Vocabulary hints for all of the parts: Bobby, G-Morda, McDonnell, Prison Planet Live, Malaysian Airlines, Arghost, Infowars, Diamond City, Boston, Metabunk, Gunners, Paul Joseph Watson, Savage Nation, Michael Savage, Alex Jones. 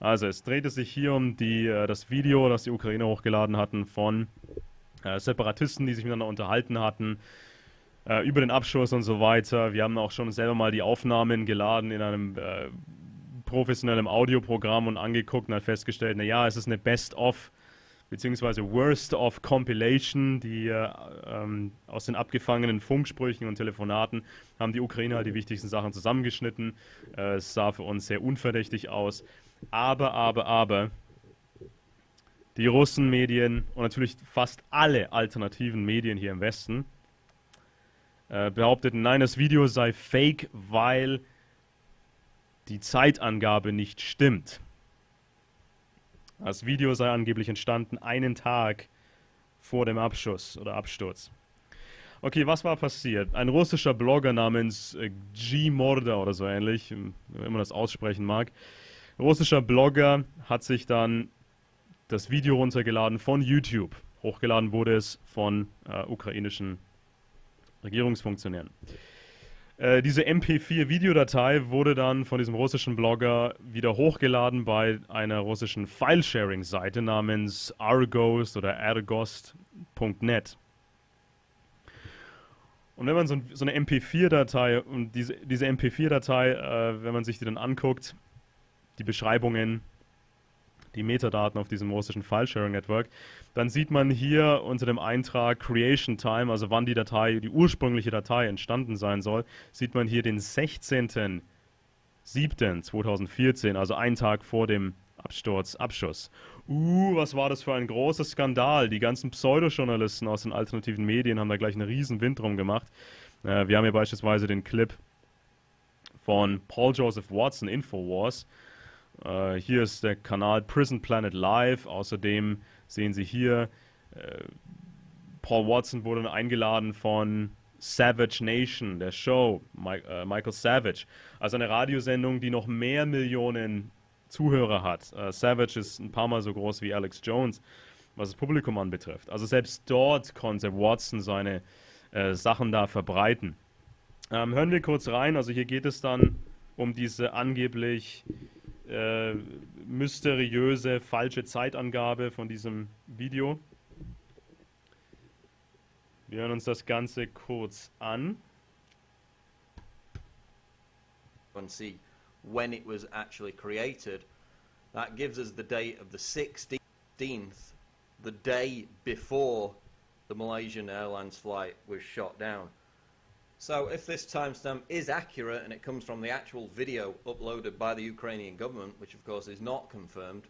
Also es drehte sich hier um das Video, das die Ukrainer hochgeladen hatten von Separatisten, die sich miteinander unterhalten hatten, über den Abschuss und so weiter. Wir haben auch schon selber mal die Aufnahmen geladen in einem professionellen Audioprogramm und angeguckt und hat festgestellt, naja, es ist eine Best-of- bzw. Worst-of-Compilation, die aus den abgefangenen Funksprüchen und Telefonaten haben die Ukrainer halt die wichtigsten Sachen zusammengeschnitten. Es sah für uns sehr unverdächtig aus. Aber, die Russenmedien und natürlich fast alle alternativen Medien hier im Westen behaupteten, nein, das Video sei fake, weil die Zeitangabe nicht stimmt. Das Video sei angeblich entstanden einen Tag vor dem Abschuss oder Absturz. Okay, was war passiert? Ein russischer Blogger namens G-Morda oder so ähnlich, wenn man das aussprechen mag. Ein russischer Blogger hat sich dann das Video runtergeladen von YouTube. Hochgeladen wurde es von ukrainischen Regierungsfunktionären. Diese MP4-Videodatei wurde dann von diesem russischen Blogger wieder hochgeladen bei einer russischen Filesharing-Seite namens Arghost oder arghost.net. Und wenn man so eine MP4-Datei, und diese MP4-Datei, wenn man sich die dann anguckt, die Beschreibungen, die Metadaten auf diesem russischen File-Sharing-Network, dann sieht man hier unter dem Eintrag Creation Time, also wann die Datei, die ursprüngliche Datei entstanden sein soll, sieht man hier den 16.07.2014, also einen Tag vor dem Abschuss. Was war das für ein großer Skandal? Die ganzen Pseudojournalisten aus den alternativen Medien haben da gleich einen riesen Wind drum gemacht. Wir haben hier beispielsweise den Clip von Paul Joseph Watson, Infowars. Hier ist der Kanal Prison Planet Live. Außerdem sehen Sie hier, Paul Watson wurde eingeladen von Savage Nation, der Show, Michael Savage. Also eine Radiosendung, die noch mehr Millionen Zuhörer hat. Savage ist ein paar Mal so groß wie Alex Jones, was das Publikum anbetrifft. Also selbst dort konnte Watson seine Sachen da verbreiten. Hören wir kurz rein. Also hier geht es dann um diese angeblich mysteriöse, falsche Zeitangabe von diesem Video. Wir hören uns das Ganze kurz an. And see when it was actually created. That gives us the date of the 16th, the day before the Malaysian Airlines flight was shot down. So if this timestamp is accurate and it comes from the actual video uploaded by the Ukrainian government, which of course is not confirmed,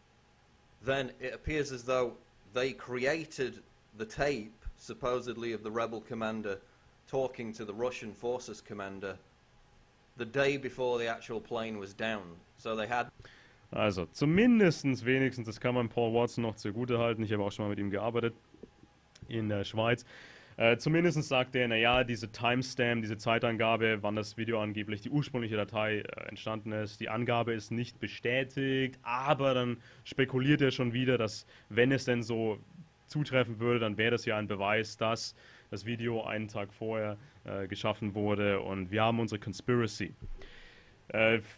then it appears as though they created the tape, supposedly of the rebel commander talking to the Russian forces commander, the day before the actual plane was down. So they had... Also zumindestens, wenigstens, das kann man Paul Watson noch zugutehalten. Ich habe auch schon mal mit ihm gearbeitet in der Schweiz. Zumindest sagt er, naja, diese Timestamp, diese Zeitangabe, wann das Video angeblich die ursprüngliche Datei entstanden ist, die Angabe ist nicht bestätigt, aber dann spekuliert er schon wieder, dass wenn es denn so zutreffen würde, dann wäre das ja ein Beweis, dass das Video einen Tag vorher geschaffen wurde und wir haben unsere Conspiracy.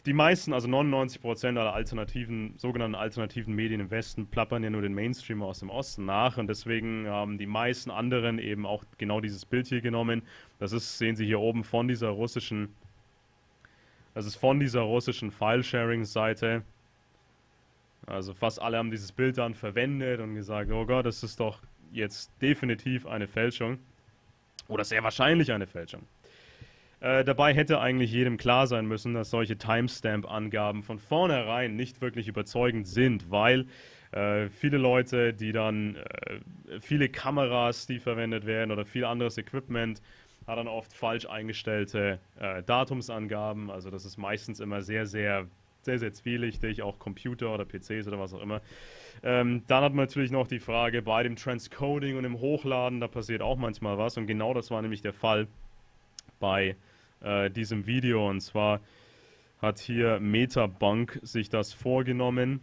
Die meisten, also 99% aller alternativen, sogenannten alternativen Medien im Westen plappern ja nur den Mainstream aus dem Osten nach und deswegen haben die meisten anderen eben auch genau dieses Bild hier genommen. Das ist, sehen Sie hier oben, von dieser russischen, das ist von dieser russischen File-Sharing-Seite. Also fast alle haben dieses Bild dann verwendet und gesagt, oh Gott, das ist doch jetzt definitiv eine Fälschung oder sehr wahrscheinlich eine Fälschung. Dabei hätte eigentlich jedem klar sein müssen, dass solche Timestamp-Angaben von vornherein nicht wirklich überzeugend sind, weil viele Leute, die dann viele Kameras, die verwendet werden oder viel anderes Equipment, hat dann oft falsch eingestellte Datumsangaben. Also das ist meistens immer sehr, sehr zwielichtig, auch Computer oder PCs oder was auch immer. Dann hat man natürlich noch die Frage, bei dem Transcoding und dem Hochladen, da passiert auch manchmal was und genau das war nämlich der Fall bei diesem Video. Und zwar hat hier Metabunk sich das vorgenommen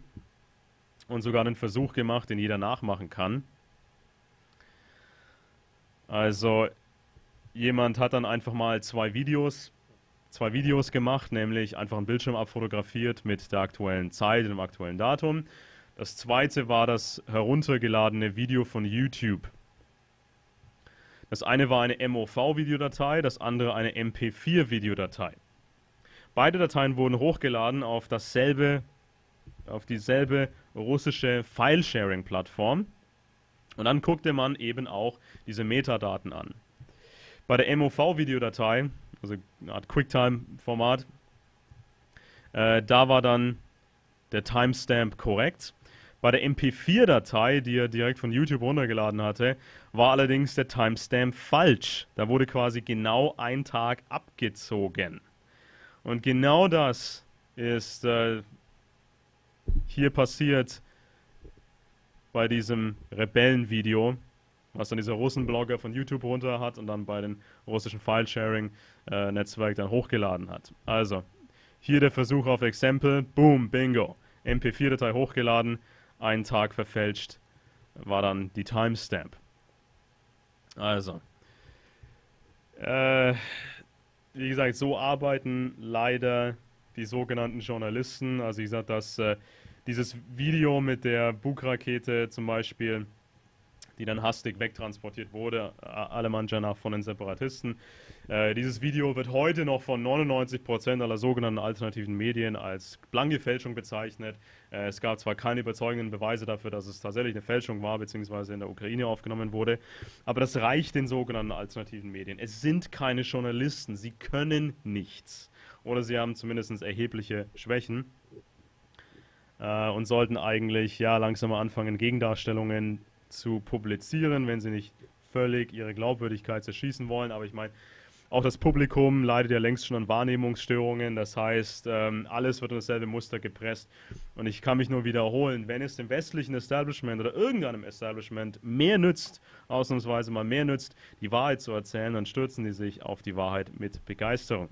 und sogar einen Versuch gemacht, den jeder nachmachen kann. Also jemand hat dann einfach mal zwei Videos zwei Videos gemacht, nämlich einfach einen Bildschirm abfotografiert mit der aktuellen Zeit und dem aktuellen Datum. Das zweite war das heruntergeladene Video von YouTube. Das eine war eine MOV-Videodatei, das andere eine MP4-Videodatei. Beide Dateien wurden hochgeladen auf dieselbe russische File-Sharing-Plattform. Und dann guckte man eben auch diese Metadaten an. Bei der MOV-Videodatei, also eine Art QuickTime-Format, da war dann der Timestamp korrekt. Bei der MP4-Datei, die er direkt von YouTube runtergeladen hatte, war allerdings der Timestamp falsch. Da wurde quasi genau ein Tag abgezogen. Und genau das ist hier passiert bei diesem Rebellenvideo, was dann dieser Russenblogger von YouTube runter hat und dann bei den russischen File-Sharing-Netzwerk dann hochgeladen hat. Also, hier der Versuch auf Exempel, boom, bingo, MP4-Datei hochgeladen, einen Tag verfälscht, war dann die Timestamp. Also, wie gesagt, so arbeiten leider die sogenannten Journalisten. Also, ich sage, dass dieses Video mit der Bug-Rakete zum Beispiel, die dann hastig wegtransportiert wurde, Alemannschaft nach von den Separatisten. Dieses Video wird heute noch von 99% aller sogenannten alternativen Medien als blanke Fälschung bezeichnet. Es gab zwar keine überzeugenden Beweise dafür, dass es tatsächlich eine Fälschung war, beziehungsweise in der Ukraine aufgenommen wurde, aber das reicht den sogenannten alternativen Medien. Es sind keine Journalisten, sie können nichts. Oder sie haben zumindest erhebliche Schwächen. Und sollten eigentlich ja langsam mal anfangen, Gegendarstellungen zu publizieren, wenn sie nicht völlig ihre Glaubwürdigkeit zerschießen wollen. Aber ich meine, auch das Publikum leidet ja längst schon an Wahrnehmungsstörungen. Das heißt, alles wird in dasselbe Muster gepresst. Und ich kann mich nur wiederholen, wenn es dem westlichen Establishment oder irgendeinem Establishment mehr nützt, ausnahmsweise mal mehr nützt, die Wahrheit zu erzählen, dann stürzen die sich auf die Wahrheit mit Begeisterung.